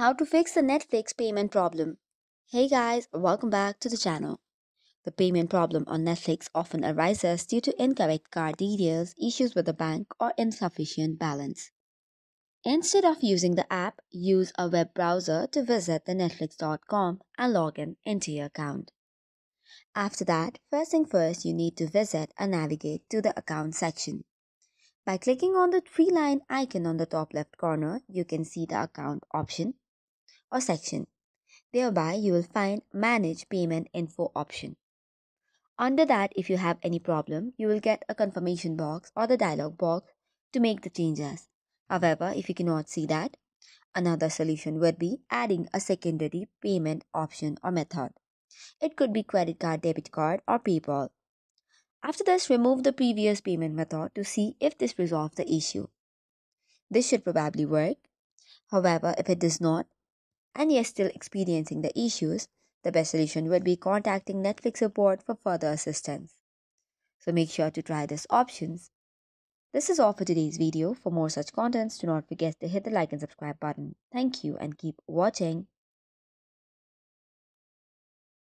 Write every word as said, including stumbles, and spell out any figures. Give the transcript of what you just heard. How to fix the Netflix payment problem. Hey guys, welcome back to the channel. The payment problem on Netflix often arises due to incorrect card details, issues with the bank, or insufficient balance. Instead of using the app, use a web browser to visit the netflix dot com and log in into your account. After that, first thing first, you need to visit and navigate to the account section. By clicking on the three-line icon on the top left corner, you can see the account option or section. Thereby, you will find Manage Payment Info option. Under that, if you have any problem, you will get a confirmation box or the dialog box to make the changes. However, if you cannot see that, another solution would be adding a secondary payment option or method. It could be credit card, debit card, or PayPal. After this, remove the previous payment method to see if this resolves the issue. This should probably work. However, if it does not, and you're still experiencing the issues, the best solution would be contacting Netflix support for further assistance. So make sure to try these options. This is all for today's video. For more such contents, do not forget to hit the like and subscribe button. Thank you and keep watching.